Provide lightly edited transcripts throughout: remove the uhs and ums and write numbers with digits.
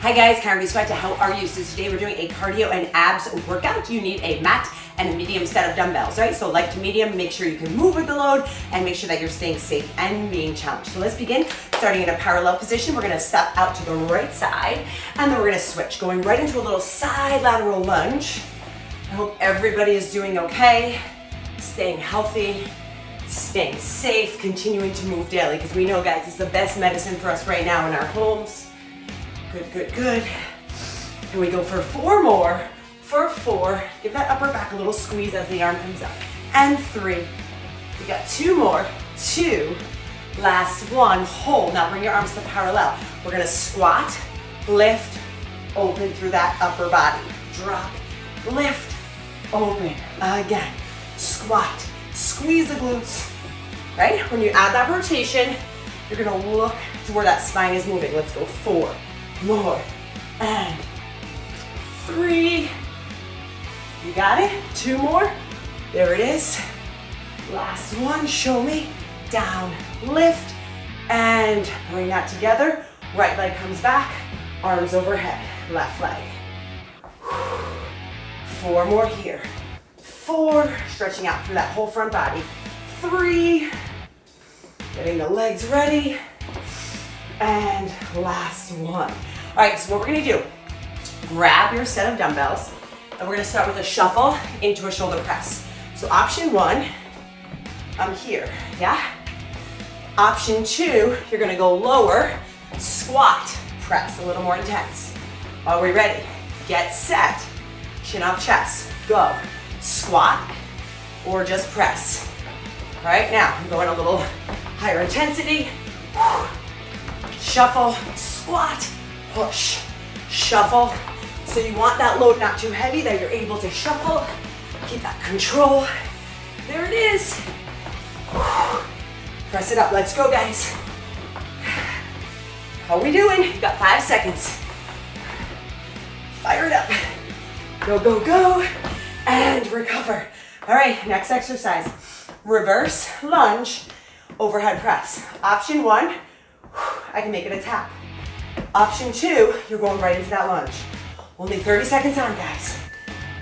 Hi guys, Carrie Sweat. How are you? So today we're doing a cardio and abs workout. You need a mat and a medium set of dumbbells, right? So light to medium, make sure you can move with the load and make sure that you're staying safe and being challenged. So let's begin, starting in a parallel position. We're gonna step out to the right side and then we're gonna switch, going right into a little side lateral lunge. I hope everybody is doing okay, staying healthy, staying safe, continuing to move daily, because we know, guys, it's the best medicine for us right now in our homes. Good, good, good. And we go for four more, for four. Give that upper back a little squeeze as the arm comes up. And three. We got two more, two. Last one, hold. Now bring your arms to parallel. We're gonna squat, lift, open through that upper body. Drop, lift, open. Again, squat, squeeze the glutes, right? When you add that rotation, you're gonna look to where that spine is moving. Let's go four. More, and three. You got it? Two more. There it is. Last one, show me. Down, lift, and bring that together. Right leg comes back, arms overhead, left leg. Four more here. Four, stretching out through that whole front body. Three, getting the legs ready. And last one. All right, so what we're gonna do, grab your set of dumbbells and we're gonna start with a shuffle into a shoulder press. So option one, I'm here, yeah? Option two, you're gonna go lower, squat, press, a little more intense. Are we ready? Get set, chin up, chest, go. Squat or just press. All right, now I'm going a little higher intensity. Shuffle, squat, push, shuffle. So you want that load not too heavy, that you're able to shuffle. Keep that control. There it is. Press it up. Let's go, guys. How we doing? You've got 5 seconds. Fire it up. Go, go, go. And recover. All right, next exercise. Reverse lunge, overhead press. Option one. I can make it a tap. Option two, you're going right into that lunge. Only 30 seconds on, guys.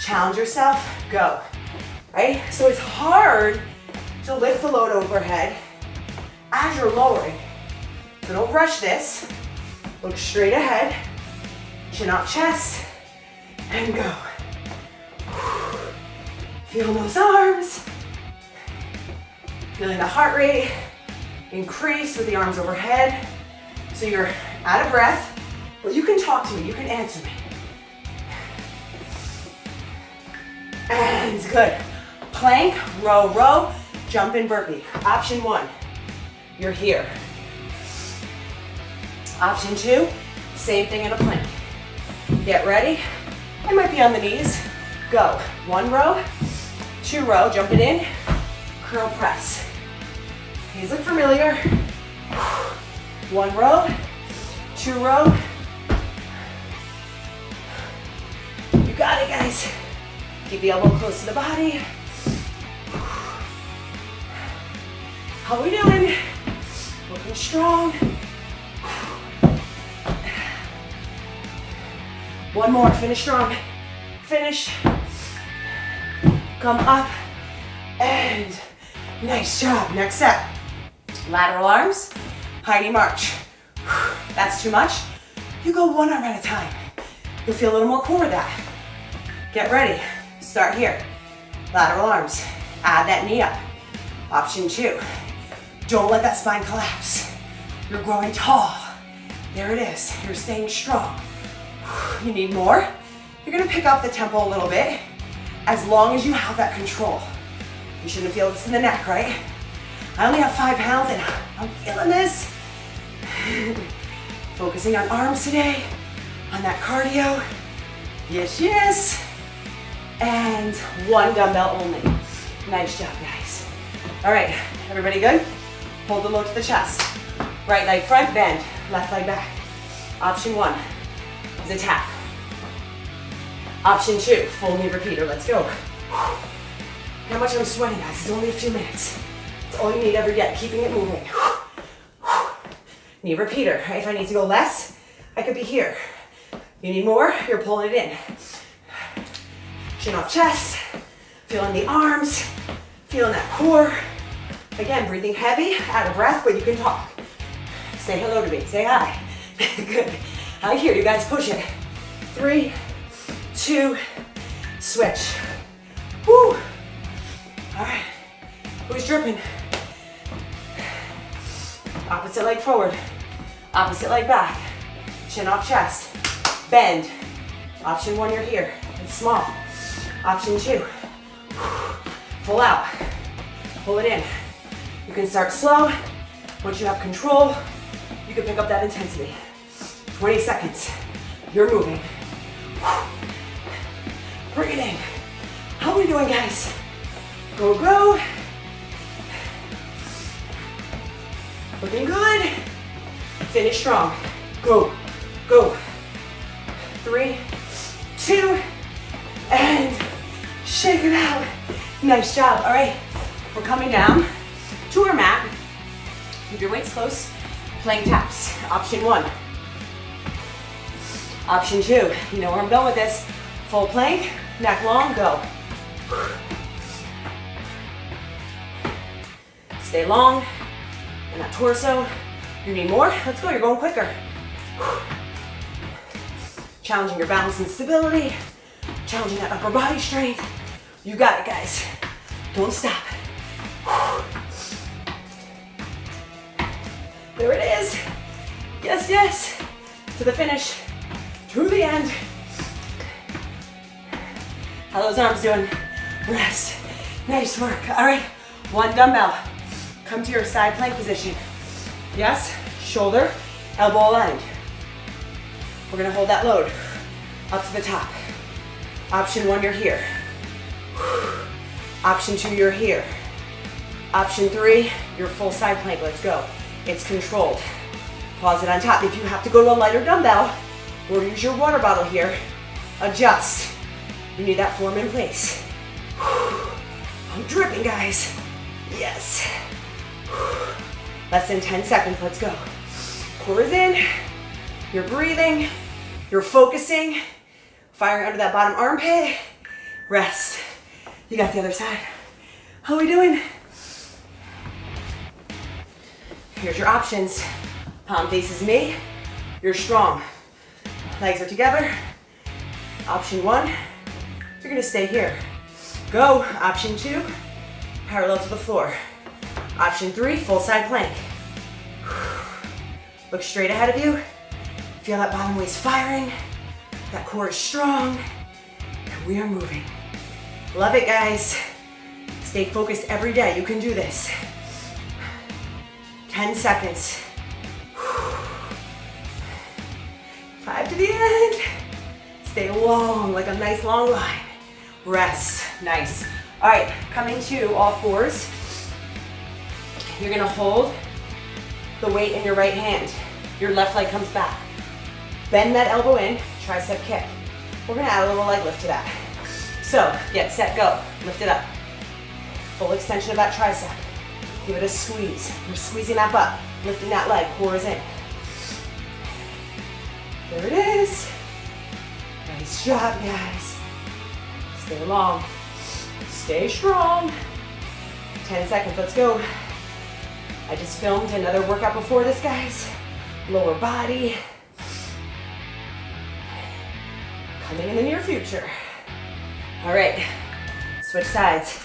Challenge yourself, go. Right? So it's hard to lift the load overhead as you're lowering. So don't rush this. Look straight ahead. Chin up, chest, and go. Feel those arms. Feeling the heart rate. Increase with the arms overhead. So you're out of breath, but you can talk to me, you can answer me. And good. Plank, row, row, jump and burpee. Option one, you're here. Option two, same thing in a plank. Get ready. I might be on the knees. Go. One row, two row, jump it in, curl press. These look familiar. One row, two row. You got it, guys. Keep the elbow close to the body. How we doing? Looking strong. One more, finish strong. Finish. Come up and nice job. Next set. Lateral arms, Heidi March. That's too much. You go one arm at a time. You'll feel a little more core with that. Get ready. Start here. Lateral arms. Add that knee up. Option two. Don't let that spine collapse. You're growing tall. There it is. You're staying strong. You need more. You're gonna pick up the tempo a little bit as long as you have that control. You shouldn't feel this in the neck, right? I only have 5 pounds and I'm feeling this. Focusing on arms today, on that cardio. Yes, yes. And one dumbbell only. Nice job, guys. All right, everybody good? Hold the load to the chest. Right leg front, bend. Left leg back. Option one is a tap. Option two, full knee repeater. Let's go. How much I'm sweating, guys. It's only a few minutes. It's all you need every day, keeping it moving. Knee repeater. If I need to go less, I could be here. You need more, you're pulling it in. Chin off chest, feeling the arms, feeling that core. Again, breathing heavy, out of breath, but you can talk. Say hello to me, say hi. Good, I hear you guys, push it. 3, 2, switch. Woo, all right, who's dripping? Opposite leg forward, opposite leg back. Chin off chest, bend. Option 1, you're here, it's small. Option 2, full out, pull it in. You can start slow, once you have control, you can pick up that intensity. 20 seconds, you're moving. Breathing, how are we doing guys? Go, go. Looking good, finish strong. Go, go. 3, 2, and shake it out. Nice job, all right. We're coming down to our mat. Keep your weights close, playing taps. Option 1. Option 2, you know where I'm going with this. Full plank, neck long, go. Stay long in that torso. You need more, let's go, you're going quicker. Challenging your balance and stability, challenging that upper body strength. You got it, guys. Don't stop. There it is. Yes, yes. To the finish, to the end. How those arms doing? Rest. Nice work. All right, 1 dumbbell. Come to your side plank position. Yes, shoulder, elbow aligned. We're gonna hold that load up to the top. Option 1, you're here. Option 2, you're here. Option 3, your full side plank, let's go. It's controlled. Pause it on top. If you have to go to a lighter dumbbell or use your water bottle here, adjust. You need that form in place. I'm dripping, guys. Yes. Less than 10 seconds, let's go. Core is in. You're breathing, you're focusing, firing under that bottom armpit, rest. You got the other side. How are we doing? Here's your options. Palm faces me, you're strong. Legs are together. Option 1, you're gonna stay here. Go, option 2, parallel to the floor. Option 3, full side plank. Look straight ahead of you. Feel that bottom waist firing, that core is strong, and we are moving. Love it, guys. Stay focused every day. You can do this. 10 seconds. 5 to the end. Stay long, like a nice long line. Rest, nice. All right, coming to all fours. You're gonna hold the weight in your right hand. Your left leg comes back. Bend that elbow in, tricep kick. We're gonna add a little leg lift to that. So, get set, go, lift it up. Full extension of that tricep. Give it a squeeze. We're squeezing that butt, lifting that leg, core is in. There it is. Nice job, guys. Stay long, stay strong. 10 seconds, let's go. I just filmed another workout before this, guys. Lower body. Coming in the near future. All right, switch sides.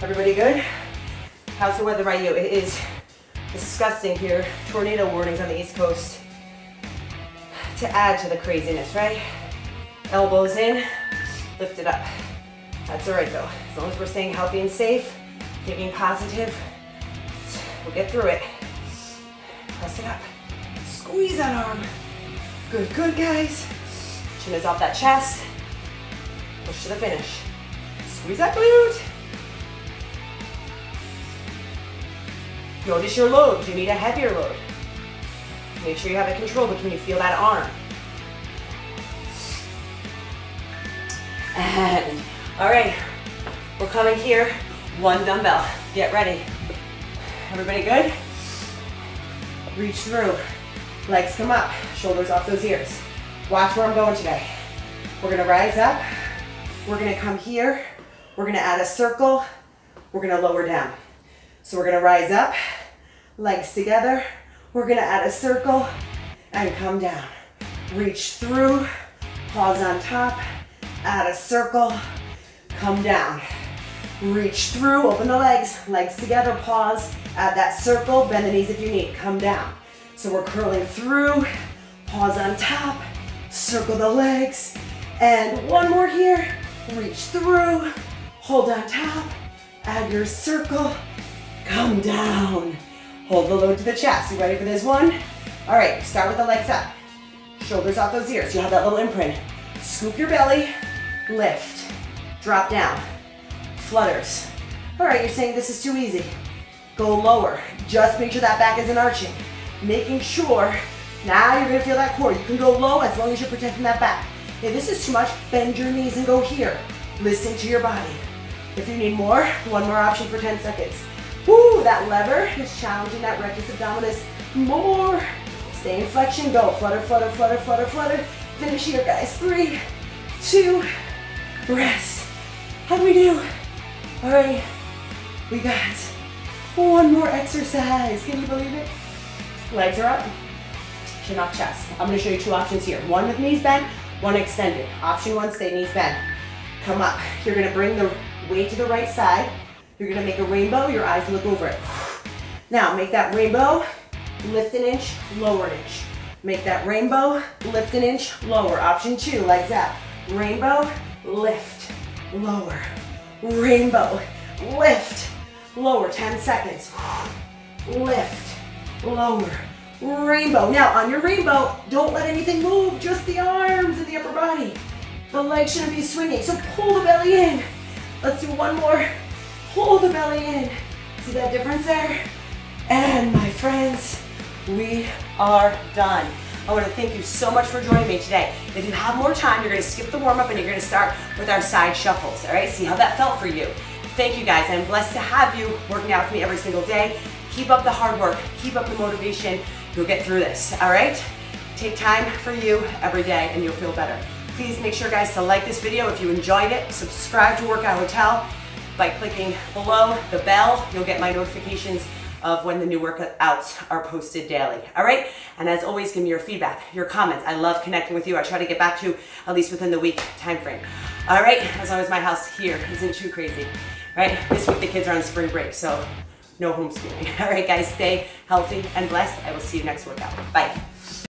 Everybody good? How's the weather by you? It is disgusting here. Tornado warnings on the East Coast. To add to the craziness, right? Elbows in, lift it up. That's all right though. As long as we're staying healthy and safe, thinking positive, we'll get through it. Press it up. Squeeze that arm. Good, good, guys. Chin is off that chest. Push to the finish. Squeeze that glute. Notice your load. You need a heavier load. Make sure you have it controlled, but can you feel that arm? And, all right, we're coming here. 1 dumbbell. Get ready. Everybody good? Reach through. Legs come up, shoulders off those ears. Watch where I'm going today. We're gonna rise up, we're gonna come here, we're gonna add a circle, we're gonna lower down. So we're gonna rise up, legs together, we're gonna add a circle, and come down. Reach through, paws on top, add a circle, come down. Reach through, open the legs, legs together, pause, add that circle, bend the knees if you need, come down. So we're curling through, paws on top, circle the legs, and one more here, reach through, hold on top, add your circle, come down. Hold the load to the chest. You ready for this one? All right, start with the legs up. Shoulders off those ears. You'll have that little imprint. Scoop your belly, lift, drop down, flutters. All right, you're saying this is too easy. Go lower. Just make sure that back isn't arching. Making sure, now you're gonna feel that core. You can go low as long as you're protecting that back. If this is too much, bend your knees and go here. Listen to your body. If you need more, one more option for 10 seconds. Woo, that lever is challenging that rectus abdominis more. Stay in flexion, go. Flutter, flutter, flutter, flutter, flutter. Finish here, guys. 3, 2, rest. How'd we do? All right, we got one more exercise. Can you believe it? Legs are up, chin off chest. I'm gonna show you two options here. One with knees bent, one extended. Option one, stay knees bent. Come up. You're gonna bring the weight to the right side. You're gonna make a rainbow, your eyes look over it. Now, make that rainbow, lift an inch, lower an inch. Make that rainbow, lift an inch, lower. Option two, legs up. Rainbow, lift, lower. Rainbow, lift, lower, 10 seconds. Lift, lower, rainbow. Now, on your rainbow, don't let anything move, just the arms and the upper body. The legs shouldn't be swinging, so pull the belly in. Let's do one more. Pull the belly in. See that difference there? And my friends, we are done. I want to thank you so much for joining me today. If you have more time, you're going to skip the warm-up and you're going to start with our side shuffles. All right, see how that felt for you. Thank you guys. I'm blessed to have you working out with me every single day. Keep up the hard work. Keep up the motivation. You'll get through this. All right? Take time for you every day and you'll feel better. Please make sure, guys, to like this video if you enjoyed it. Subscribe to Workout Hotel. By clicking below the bell, you'll get my notifications of when the new workouts are posted daily. All right? And as always, give me your feedback, your comments. I love connecting with you. I try to get back to you at least within the week time frame. All right? As long as my house here isn't too crazy. All right? This week the kids are on spring break, so no homeschooling. All right, guys, stay healthy and blessed. I will see you next workout. Bye.